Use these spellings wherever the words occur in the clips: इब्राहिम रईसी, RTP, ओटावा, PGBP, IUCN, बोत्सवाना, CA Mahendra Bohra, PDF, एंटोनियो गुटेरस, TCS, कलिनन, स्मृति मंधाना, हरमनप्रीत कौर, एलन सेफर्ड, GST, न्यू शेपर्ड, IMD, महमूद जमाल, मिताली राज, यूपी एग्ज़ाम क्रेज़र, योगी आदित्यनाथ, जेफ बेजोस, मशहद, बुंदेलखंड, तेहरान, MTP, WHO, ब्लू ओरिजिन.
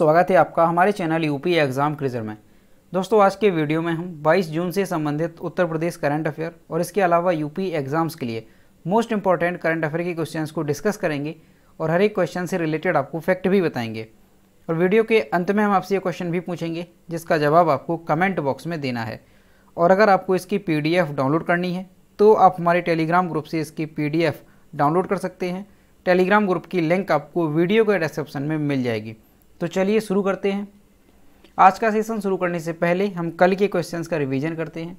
स्वागत है आपका हमारे चैनल यूपी एग्ज़ाम क्रेज़र में। दोस्तों आज के वीडियो में हम 22 जून से संबंधित उत्तर प्रदेश करंट अफेयर और इसके अलावा यूपी एग्ज़ाम्स के लिए मोस्ट इंपॉर्टेंट करंट अफेयर के क्वेश्चंस को डिस्कस करेंगे और हर एक क्वेश्चन से रिलेटेड आपको फैक्ट भी बताएंगे। और वीडियो के अंत में हम आपसे ये क्वेश्चन भी पूछेंगे जिसका जवाब आपको कमेंट बॉक्स में देना है। और अगर आपको इसकी PDF डाउनलोड करनी है तो आप हमारे टेलीग्राम ग्रुप से इसकी PDF डाउनलोड कर सकते हैं। टेलीग्राम ग्रुप की लिंक आपको वीडियो के डिस्क्रिप्शन में मिल जाएगी। तो चलिए शुरू करते हैं। आज का सेशन शुरू करने से पहले हम कल के क्वेश्चंस का रिवीजन करते हैं।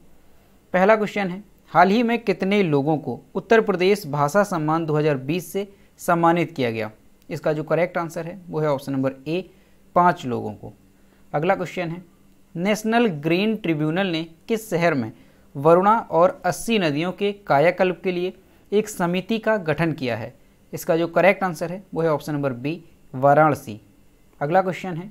पहला क्वेश्चन है, हाल ही में कितने लोगों को उत्तर प्रदेश भाषा सम्मान 2020 से सम्मानित किया गया? इसका जो करेक्ट आंसर है वो है ऑप्शन नंबर ए, 5 लोगों को। अगला क्वेश्चन है, नेशनल ग्रीन ट्रिब्यूनल ने किस शहर में वरुणा और 80 नदियों के कायाकल्प के लिए एक समिति का गठन किया है? इसका जो करेक्ट आंसर है वो है ऑप्शन नंबर बी, वाराणसी। अगला क्वेश्चन है,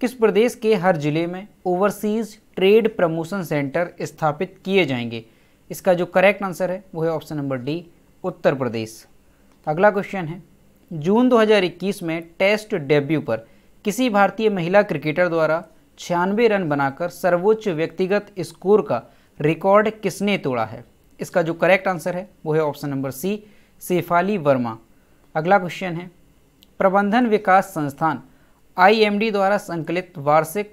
किस प्रदेश के हर जिले में ओवरसीज ट्रेड प्रमोशन सेंटर स्थापित किए जाएंगे? इसका जो करेक्ट आंसर है वो है option number D, Uttar Pradesh. अगला क्वेश्चन है, जून 2021 में टेस्ट डेब्यू पर किसी भारतीय महिला क्रिकेटर द्वारा 96 रन बनाकर सर्वोच्च व्यक्तिगत स्कोर का रिकॉर्ड किसने तोड़ा है? इसका जो करेक्ट आंसर है वो है option number C, Shefali Verma. अगला क्वेश्चन है, प्रबंधन विकास संस्थान IMD द्वारा संकलित वार्षिक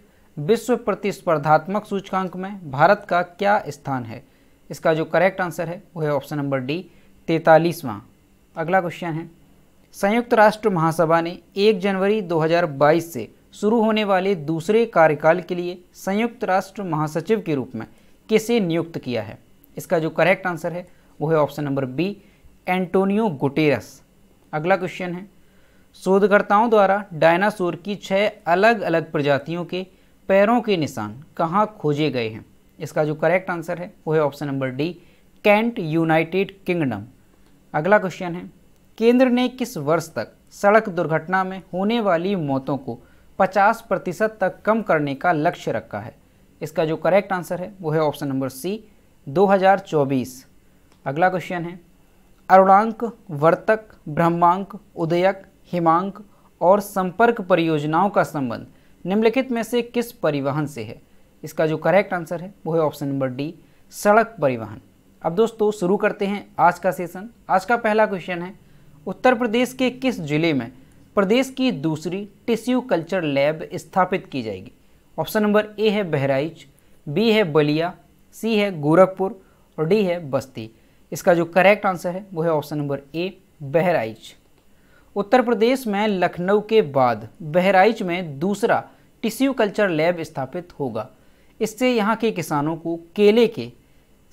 विश्व प्रतिस्पर्धात्मक सूचकांक में भारत का क्या स्थान है? इसका जो करेक्ट आंसर है वो है ऑप्शन नंबर डी, 43वां। अगला क्वेश्चन है, संयुक्त राष्ट्र महासभा ने 1 जनवरी 2022 से शुरू होने वाले दूसरे कार्यकाल के लिए संयुक्त राष्ट्र महासचिव के रूप में किसे नियुक्त किया है? इसका जो करेक्ट आंसर है वो है option number B, एंटोनियो गुटेरस। अगला क्वेश्चन है, शोधकर्ताओं द्वारा डायनासोर की 6 अलग अलग प्रजातियों के पैरों के निशान कहाँ खोजे गए हैं? इसका जो करेक्ट आंसर है वो है option number D, Kent, United Kingdom. अगला क्वेश्चन है, केंद्र ने किस वर्ष तक सड़क दुर्घटना में होने वाली मौतों को 50% तक कम करने का लक्ष्य रखा है? इसका जो करेक्ट आंसर है वो है ऑप्शन नंबर सी, 2024। अगला क्वेश्चन है, अरुणांक, वर्तक, ब्रह्मांक, उदयक, हिमांक और संपर्क परियोजनाओं का संबंध निम्नलिखित में से किस परिवहन से है? इसका जो करेक्ट आंसर है वो है ऑप्शन नंबर डी, सड़क परिवहन। अब दोस्तों शुरू करते हैं आज का सेशन। आज का पहला क्वेश्चन है, उत्तर प्रदेश के किस जिले में प्रदेश की दूसरी टिश्यू कल्चर लैब स्थापित की जाएगी? ऑप्शन नंबर ए है बहराइच, बी है बलिया, सी है गोरखपुर और डी है बस्ती। इसका जो करेक्ट आंसर है वो है option number A, Bahraich. Uttar Pradesh में लखनऊ के बाद बहराइच में दूसरा टिश्यू कल्चर लैब स्थापित होगा। इससे यहाँ के किसानों को केले के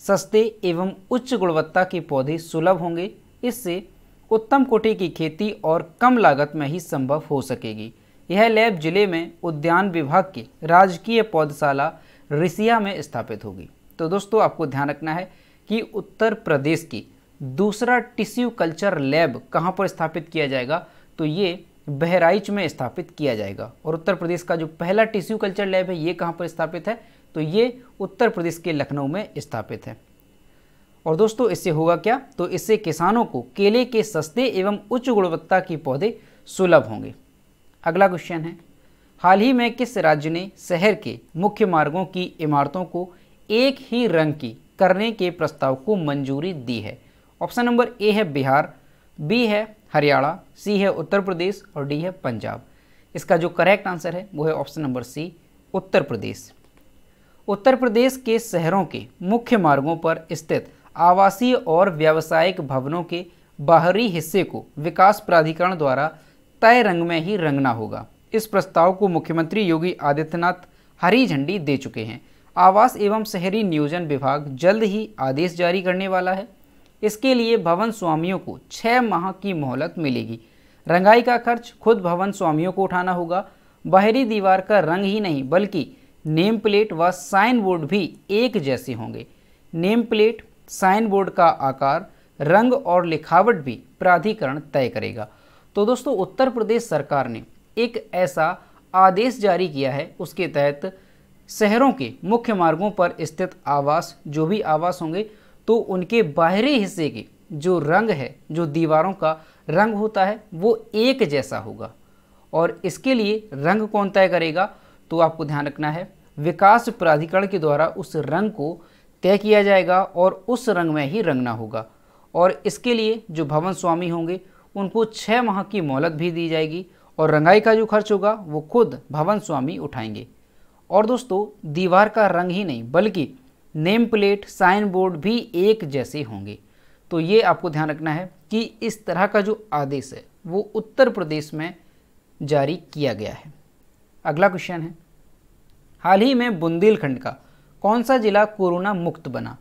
सस्ते एवं उच्च गुणवत्ता के पौधे सुलभ होंगे। इससे उत्तम कोटि की खेती और कम लागत में ही संभव हो सकेगी। यह लैब जिले में उद्यान विभाग के राजकीय पौधशाला रिसिया में स्थापित होगी। तो दोस्तों आपको ध्यान रखना है कि उत्तर प्रदेश की दूसरा टिश्यू कल्चर लैब कहाँ पर स्थापित किया जाएगा, तो ये बहराइच में स्थापित किया जाएगा। और उत्तर प्रदेश का जो पहला टिश्यू कल्चर लैब है ये कहाँ पर स्थापित है, तो ये उत्तर प्रदेश के लखनऊ में स्थापित है। और दोस्तों इससे होगा क्या, तो इससे किसानों को केले के सस्ते एवं उच्च गुणवत्ता के पौधे सुलभ होंगे। अगला क्वेश्चन है, हाल ही में किस राज्य ने शहर के मुख्य मार्गों की इमारतों को एक ही रंग की करने के प्रस्ताव को मंजूरी दी है? ऑप्शन नंबर ए है बिहार, बी है हरियाणा, सी है उत्तर प्रदेश और डी है पंजाब। इसका जो करेक्ट आंसर है वो है ऑप्शन नंबर सी, उत्तर प्रदेश। उत्तर प्रदेश के शहरों के मुख्य मार्गों पर स्थित आवासीय और व्यावसायिक भवनों के बाहरी हिस्से को विकास प्राधिकरण द्वारा तय रंग में ही रंगना होगा। इस प्रस्ताव को मुख्यमंत्री योगी आदित्यनाथ हरी झंडी दे चुके हैं। आवास एवं शहरी नियोजन विभाग जल्द ही आदेश जारी करने वाला है। इसके लिए भवन स्वामियों को 6 माह की मोहलत मिलेगी। रंगाई का खर्च खुद भवन स्वामियों को उठाना होगा। बाहरी दीवार का रंग ही नहीं बल्कि नेम प्लेट व साइन बोर्ड भी एक जैसे होंगे। नेम प्लेट, साइन बोर्ड का आकार, रंग और लिखावट भी प्राधिकरण तय करेगा। तो दोस्तों उत्तर प्रदेश सरकार ने एक ऐसा आदेश जारी किया है, उसके तहत शहरों के मुख्य मार्गों पर स्थित आवास, जो भी आवास होंगे, तो उनके बाहरी हिस्से के जो रंग है, जो दीवारों का रंग होता है, वो एक जैसा होगा। और इसके लिए रंग कौन तय करेगा, तो आपको ध्यान रखना है विकास प्राधिकरण के द्वारा उस रंग को तय किया जाएगा और उस रंग में ही रंगना होगा। और इसके लिए जो भवन स्वामी होंगे उनको 6 माह की मोहलत भी दी जाएगी और रंगाई का जो खर्च होगा वो खुद भवन स्वामी उठाएंगे। और दोस्तों दीवार का रंग ही नहीं बल्कि नेम प्लेट, साइन बोर्ड भी एक जैसे होंगे। तो ये आपको ध्यान रखना है कि इस तरह का जो आदेश है वो उत्तर प्रदेश में जारी किया गया है। अगला क्वेश्चन है, हाल ही में बुंदेलखंड का कौन सा जिला कोरोना मुक्त बना?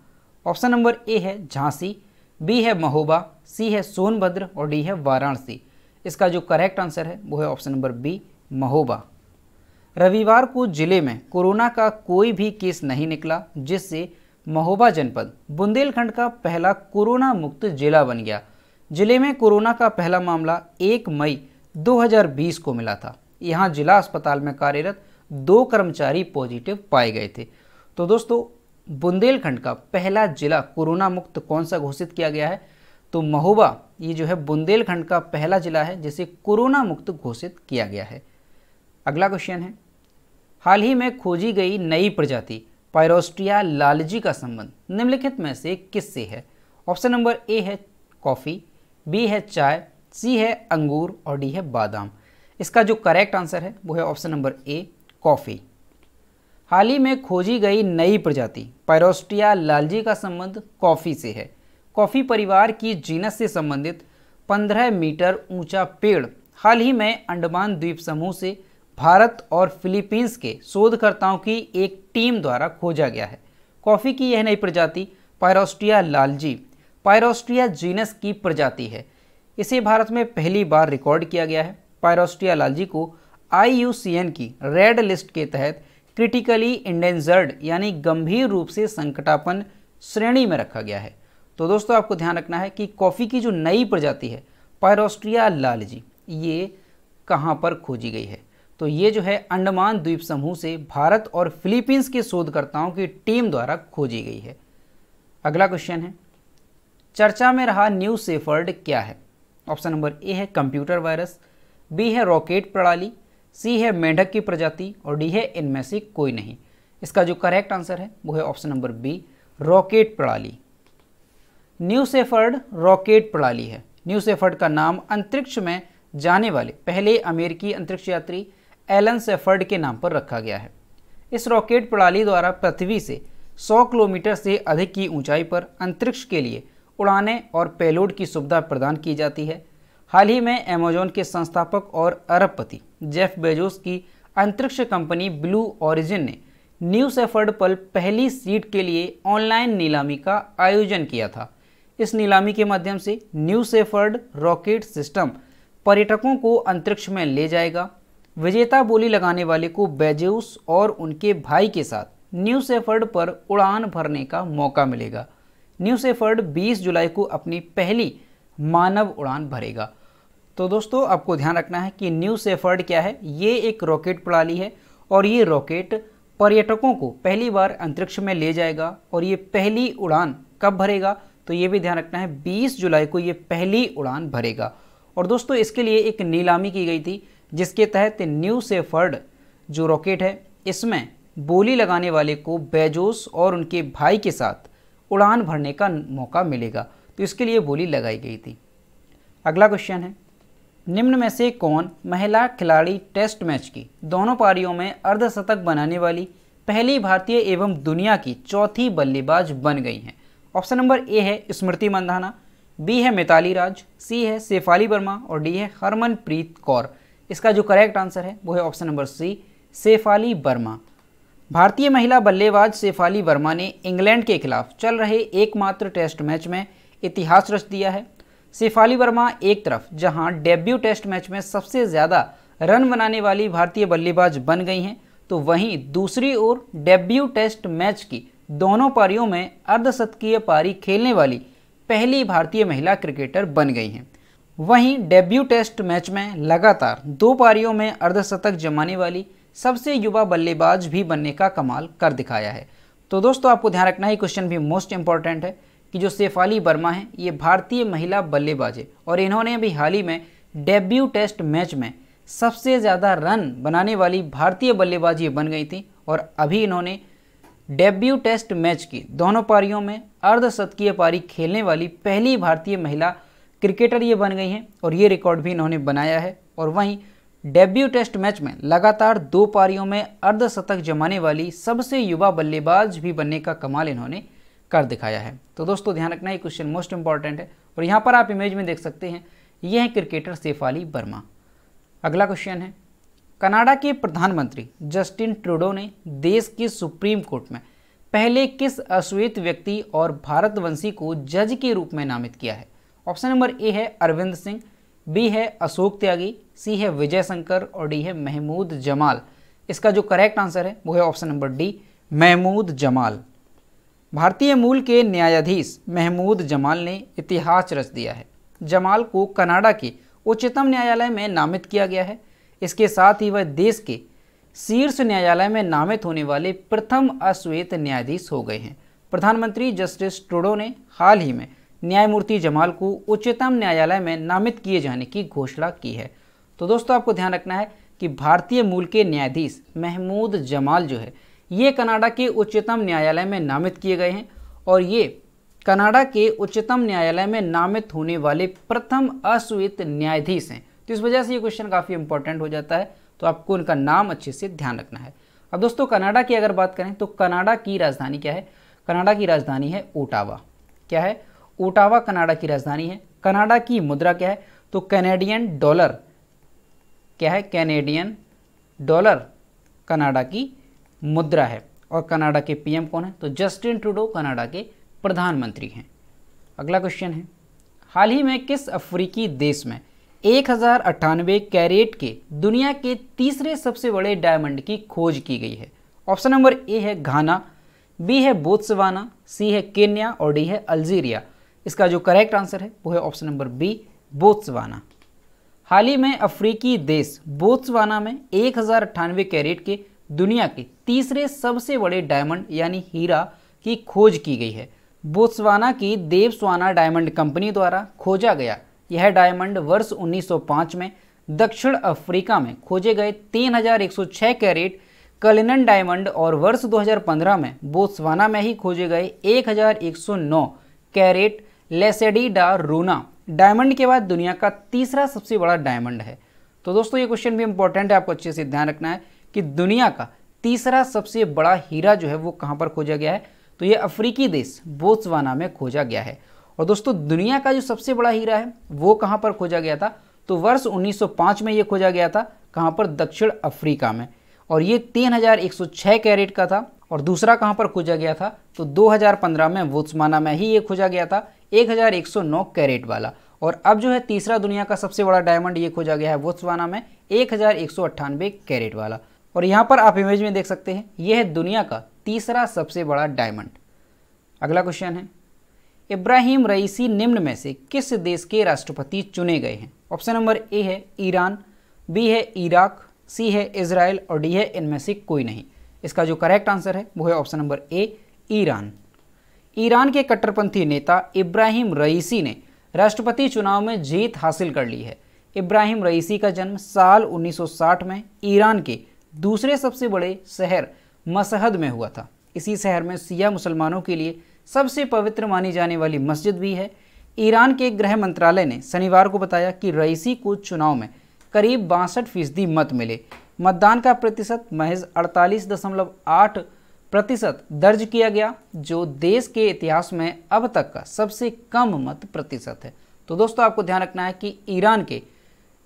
ऑप्शन नंबर ए है झांसी, बी है महोबा, सी है सोनभद्र और डी है वाराणसी। इसका जो करेक्ट आंसर है वो है ऑप्शन नंबर बी महोबा। रविवार को जिले में कोरोना का कोई भी केस नहीं निकला, जिससे महोबा जनपद बुंदेलखंड का पहला कोरोना मुक्त जिला बन गया। जिले में कोरोना का पहला मामला 1 मई 2020 को मिला था। यहाँ जिला अस्पताल में कार्यरत 2 कर्मचारी पॉजिटिव पाए गए थे। तो दोस्तों बुंदेलखंड का पहला जिला कोरोना मुक्त कौन सा घोषित किया गया है? तो महोबा ये जो है बुंदेलखंड का पहला जिला है जिसे कोरोना मुक्त घोषित किया गया है। अगला क्वेश्चन है, हाल ही में खोजी गई नई प्रजाति पायरोस्ट्रिया लालजी का संबंध निम्नलिखित में से किससे है? ऑप्शन नंबर ए है कॉफ़ी, बी है चाय, सी है अंगूर और डी है बादाम। इसका जो करेक्ट आंसर है वो है ऑप्शन नंबर ए कॉफ़ी। हाल ही में खोजी गई नई प्रजाति पायरोस्ट्रिया लालजी का संबंध कॉफ़ी से है। कॉफ़ी परिवार की जीनस से संबंधित 15 मीटर ऊंचा पेड़ हाल ही में अंडमान द्वीप समूह से भारत और फिलीपींस के शोधकर्ताओं की एक टीम द्वारा खोजा गया है। कॉफ़ी की यह नई प्रजाति पायरोस्ट्रिया लालजी पायरोस्ट्रिया जीनस की प्रजाति है। इसे भारत में पहली बार रिकॉर्ड किया गया है। पायरोस्ट्रिया लालजी को IUCN की रेड लिस्ट के तहत क्रिटिकली इंडेंजर्ड यानी गंभीर रूप से संकटापन्न श्रेणी में रखा गया है। तो दोस्तों आपको ध्यान रखना है कि कॉफ़ी की जो नई प्रजाति है पायरोस्ट्रिया लालजी ये कहाँ पर खोजी गई है? तो ये जो है अंडमान द्वीप समूह से भारत और फिलीपींस के शोधकर्ताओं की टीम द्वारा खोजी गई है। अगला क्वेश्चन है, चर्चा में रहा न्यू शेपर्ड क्या है? ऑप्शन नंबर ए है कंप्यूटर वायरस, बी है रॉकेट प्रणाली, सी है मेंढक की प्रजाति और डी है इनमें से कोई नहीं। इसका जो करेक्ट आंसर है वो है ऑप्शन नंबर बी रॉकेट प्रणाली। न्यू शेपर्ड रॉकेट प्रणाली है। न्यू शेपर्ड का नाम अंतरिक्ष में जाने वाले पहले अमेरिकी अंतरिक्ष यात्री एलन सेफर्ड के नाम पर रखा गया है। इस रॉकेट प्रणाली द्वारा पृथ्वी से 100 किलोमीटर से अधिक की ऊंचाई पर अंतरिक्ष के लिए उड़ाने और पेलोड की सुविधा प्रदान की जाती है। हाल ही में अमेज़न के संस्थापक और अरबपति जेफ बेजोस की अंतरिक्ष कंपनी ब्लू ओरिजिन ने न्यू शेपर्ड पर पहली सीट के लिए ऑनलाइन नीलामी का आयोजन किया था। इस नीलामी के माध्यम से न्यू शेपर्ड रॉकेट सिस्टम पर्यटकों को अंतरिक्ष में ले जाएगा। विजेता बोली लगाने वाले को बेजोस और उनके भाई के साथ न्यू शेपर्ड पर उड़ान भरने का मौका मिलेगा। न्यू शेपर्ड 20 जुलाई को अपनी पहली मानव उड़ान भरेगा। तो दोस्तों आपको ध्यान रखना है कि न्यू शेपर्ड क्या है? ये एक रॉकेट प्रणाली है और ये रॉकेट पर्यटकों को पहली बार अंतरिक्ष में ले जाएगा। और ये पहली उड़ान कब भरेगा? तो ये भी ध्यान रखना है 20 जुलाई को ये पहली उड़ान भरेगा। और दोस्तों इसके लिए एक नीलामी की गई थी जिसके तहत न्यू शेपर्ड जो रॉकेट है इसमें बोली लगाने वाले को बेजोस और उनके भाई के साथ उड़ान भरने का मौका मिलेगा। तो इसके लिए बोली लगाई गई थी। अगला क्वेश्चन है, निम्न में से कौन महिला खिलाड़ी टेस्ट मैच की दोनों पारियों में अर्धशतक बनाने वाली पहली भारतीय एवं दुनिया की चौथी बल्लेबाज बन गई हैं? ऑप्शन नंबर ए है स्मृति मंधाना, बी है मिताली राज, सी है शेफाली वर्मा और डी है हरमनप्रीत कौर। इसका जो करेक्ट आंसर है वो है option number C Shefali Verma. भारतीय महिला बल्लेबाज शेफाली वर्मा ने इंग्लैंड के खिलाफ चल रहे एकमात्र टेस्ट मैच में इतिहास रच दिया है। शेफाली वर्मा एक तरफ जहां डेब्यू टेस्ट मैच में सबसे ज़्यादा रन बनाने वाली भारतीय बल्लेबाज बन गई हैं, तो वहीं दूसरी ओर डेब्यू टेस्ट मैच की दोनों पारियों में अर्धशतकीय पारी खेलने वाली पहली भारतीय महिला क्रिकेटर बन गई हैं। वहीं डेब्यू टेस्ट मैच में लगातार 2 पारियों में अर्धशतक जमाने वाली सबसे युवा बल्लेबाज भी बनने का कमाल कर दिखाया है। तो दोस्तों आपको ध्यान रखना है क्वेश्चन भी मोस्ट इंपॉर्टेंट है कि जो शेफाली वर्मा हैं ये भारतीय महिला बल्लेबाज है और इन्होंने भी हाल ही में डेब्यू टेस्ट मैच में सबसे ज़्यादा रन बनाने वाली भारतीय बल्लेबाज ये बन गई थी। और अभी इन्होंने डेब्यू टेस्ट मैच की दोनों पारियों में अर्धशतकीय पारी खेलने वाली पहली भारतीय महिला क्रिकेटर ये बन गई हैं और ये रिकॉर्ड भी इन्होंने बनाया है। और वहीं डेब्यू टेस्ट मैच में लगातार दो पारियों में अर्धशतक जमाने वाली सबसे युवा बल्लेबाज भी बनने का कमाल इन्होंने कर दिखाया है। तो दोस्तों ध्यान रखना, ये क्वेश्चन मोस्ट इंपॉर्टेंट है। और यहाँ पर आप इमेज में देख सकते हैं, ये है क्रिकेटर शेफाली वर्मा। अगला क्वेश्चन है, कनाडा के प्रधानमंत्री जस्टिन ट्रूडो ने देश के सुप्रीम कोर्ट में पहले किस अश्वेत व्यक्ति और भारतवंशी को जज के रूप में नामित किया है? ऑप्शन नंबर ए है अरविंद सिंह, बी है अशोक त्यागी, सी है विजय शंकर और डी है महमूद जमाल। इसका जो करेक्ट आंसर है वो है option number D, महमूद जमाल। भारतीय मूल के न्यायाधीश महमूद जमाल ने इतिहास रच दिया है। जमाल को कनाडा के उच्चतम न्यायालय में नामित किया गया है। इसके साथ ही वह देश के शीर्ष न्यायालय में नामित होने वाले प्रथम अश्वेत न्यायाधीश हो गए हैं। प्रधानमंत्री जस्टिस ट्रूडो ने हाल ही में न्यायमूर्ति जमाल को उच्चतम न्यायालय में नामित किए जाने की घोषणा की है। तो दोस्तों आपको ध्यान रखना है कि भारतीय मूल के न्यायाधीश महमूद जमाल जो है ये कनाडा के उच्चतम न्यायालय में नामित किए गए हैं और ये कनाडा के उच्चतम न्यायालय में नामित होने वाले प्रथम अश्वेत न्यायाधीश हैं। तो इस वजह से ये क्वेश्चन काफ़ी इंपॉर्टेंट हो जाता है, तो आपको उनका नाम अच्छे से ध्यान रखना है। अब दोस्तों कनाडा की अगर बात करें तो कनाडा की राजधानी क्या है? कनाडा की राजधानी है ओटावा। क्या है? ओटावा कनाडा की राजधानी है। कनाडा की मुद्रा क्या है? तो कैनेडियन डॉलर। क्या है? कैनेडियन डॉलर कनाडा की मुद्रा है। और कनाडा के पीएम कौन है? तो जस्टिन ट्रूडो कनाडा के प्रधानमंत्री हैं। अगला क्वेश्चन है, हाल ही में किस अफ्रीकी देश में 1098 कैरेट के दुनिया के तीसरे सबसे बड़े डायमंड की खोज की गई है? ऑप्शन नंबर ए है घाना, बी है बोत्सवाना, सी है केन्या और डी है अल्जीरिया। इसका जो करेक्ट आंसर है वो है ऑप्शन नंबर बी, बोत्सवाना। हाल ही में अफ्रीकी देश बोत्सवाना में 1098 कैरेट के दुनिया के तीसरे सबसे बड़े डायमंड यानी हीरा की खोज की गई है। बोत्सवाना की देवस्वाना डायमंड कंपनी द्वारा खोजा गया यह डायमंड वर्ष 1905 में दक्षिण अफ्रीका में खोजे गए 3106 कैरेट कलिनन डायमंड और वर्ष 2015 में बोत्सवाना में ही खोजे गए 1109 कैरेट लेसेडी डा रूना डायमंड के बाद दुनिया का तीसरा सबसे बड़ा डायमंड है। तो दोस्तों ये क्वेश्चन भी इंपॉर्टेंट है, आपको अच्छे से ध्यान रखना है कि दुनिया का तीसरा सबसे बड़ा हीरा जो है वो कहाँ पर खोजा गया है। तो ये अफ्रीकी देश बोत्सवाना में खोजा गया है। और दोस्तों दुनिया का जो सबसे बड़ा हीरा है वो कहाँ पर खोजा गया था? तो वर्ष 1905 में ये खोजा गया था। कहाँ पर? दक्षिण अफ्रीका में। और ये 3106 कैरेट का था। और दूसरा कहाँ पर खोजा गया था? तो 2015 में बोत्सवाना में ही ये खोजा गया था, 1109 कैरेट वाला। और अब जो है तीसरा दुनिया का सबसे बड़ा डायमंड ये खोजा गया है बोत्सवाना में, 1198 कैरेट वाला। और यहाँ पर आप इमेज में देख सकते हैं, यह है दुनिया का तीसरा सबसे बड़ा डायमंड। अगला क्वेश्चन है, इब्राहिम रईसी निम्न में से किस देश के राष्ट्रपति चुने गए हैं? ऑप्शन नंबर ए है ईरान, बी है इराक, सी है इजराइल और डी है इनमें से कोई नहीं। इसका जो करेक्ट आंसर है वो है option number A, Iran. Iran के कट्टरपंथी नेता इब्राहिम रईसी ने राष्ट्रपति चुनाव में जीत हासिल कर ली है। इब्राहिम रईसी का जन्म साल 1960 में ईरान के दूसरे सबसे बड़े शहर मशहद में हुआ था। इसी शहर में शिया मुसलमानों के लिए सबसे पवित्र मानी जाने वाली मस्जिद भी है। ईरान के गृह मंत्रालय ने शनिवार को बताया कि रईसी को चुनाव में करीब 62% मत मिले। मतदान का प्रतिशत महज 48.8% दर्ज किया गया, जो देश के इतिहास में अब तक का सबसे कम मत प्रतिशत है। तो दोस्तों आपको ध्यान रखना है कि ईरान के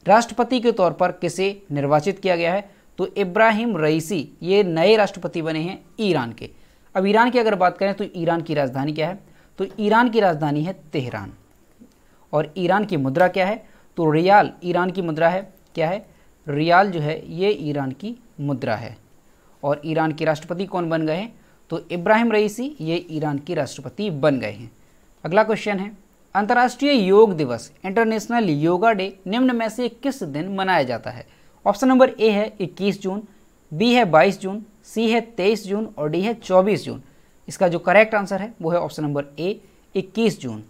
राष्ट्रपति के तौर पर किसे निर्वाचित किया गया है। तो इब्राहिम रईसी ये नए राष्ट्रपति बने हैं ईरान के। अब ईरान की अगर बात करें तो ईरान की राजधानी क्या है? तो ईरान की राजधानी है तेहरान। और ईरान की मुद्रा क्या है? तो रियाल ईरान की मुद्रा है। क्या है? रियाल जो है ये ईरान की मुद्रा है। और ईरान के राष्ट्रपति कौन बन गए हैं? तो इब्राहिम रईसी ये ईरान के राष्ट्रपति बन गए हैं। अगला क्वेश्चन है, अंतर्राष्ट्रीय योग दिवस इंटरनेशनल योगा डे निम्न में से किस दिन मनाया जाता है? ऑप्शन नंबर ए है 21 जून, बी है 22 जून, सी है 23 जून और डी है 24 जून। इसका जो करेक्ट आंसर है वो है ऑप्शन नंबर ए, 21 जून।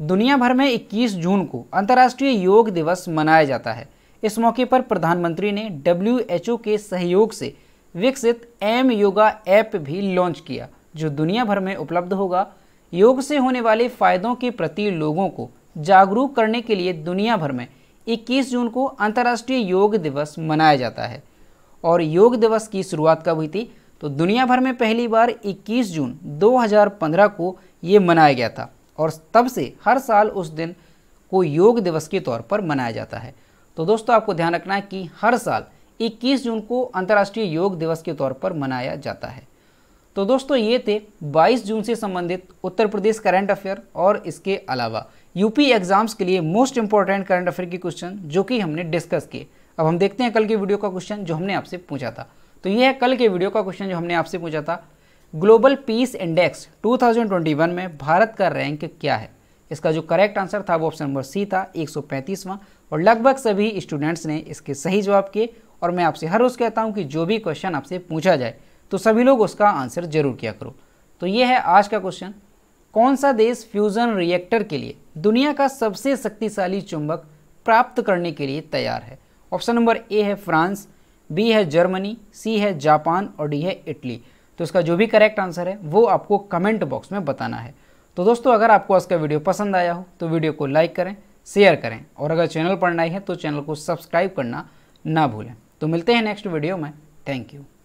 दुनिया भर में 21 जून को अंतर्राष्ट्रीय योग दिवस मनाया जाता है। इस मौके पर प्रधानमंत्री ने WHO के सहयोग से विकसित एम योगा ऐप भी लॉन्च किया जो दुनिया भर में उपलब्ध होगा। योग से होने वाले फायदों के प्रति लोगों को जागरूक करने के लिए दुनिया भर में 21 जून को अंतर्राष्ट्रीय योग दिवस मनाया जाता है। और योग दिवस की शुरुआत कब हुई थी तो दुनिया भर में पहली बार 21 जून 2015 को ये मनाया गया था और तब से हर साल उस दिन को योग दिवस के तौर पर मनाया जाता है। तो दोस्तों आपको ध्यान रखना है कि हर साल 21 जून को अंतर्राष्ट्रीय योग दिवस के तौर पर मनाया जाता है। तो दोस्तों ये थे 22 जून से संबंधित उत्तर प्रदेश करंट अफेयर और इसके अलावा यूपी एग्जाम्स के लिए मोस्ट इंपॉर्टेंट करंट अफेयर के क्वेश्चन जो कि हमने डिस्कस किए। अब हम देखते हैं कल के वीडियो का क्वेश्चन जो हमने आपसे पूछा था। तो ये है कल के वीडियो का क्वेश्चन जो हमने आपसे पूछा था, ग्लोबल पीस इंडेक्स 2021 में भारत का रैंक क्या है। इसका जो करेक्ट आंसर था वो ऑप्शन नंबर सी था 135वां और लगभग सभी स्टूडेंट्स ने इसके सही जवाब किए। और मैं आपसे हर रोज़ कहता हूँ कि जो भी क्वेश्चन आपसे पूछा जाए तो सभी लोग उसका आंसर जरूर किया करो। तो ये है आज का क्वेश्चन, कौन सा देश फ्यूज़न रिएक्टर के लिए दुनिया का सबसे शक्तिशाली चुंबक प्राप्त करने के लिए तैयार है। ऑप्शन नंबर ए है फ्रांस, बी है जर्मनी, सी है जापान और डी है इटली। तो इसका जो भी करेक्ट आंसर है वो आपको कमेंट बॉक्स में बताना है। तो दोस्तों अगर आपको आज का वीडियो पसंद आया हो तो वीडियो को लाइक करें, शेयर करें और अगर चैनल पर नए हैं तो चैनल को सब्सक्राइब करना ना भूलें। तो मिलते हैं नेक्स्ट वीडियो में। Thank you.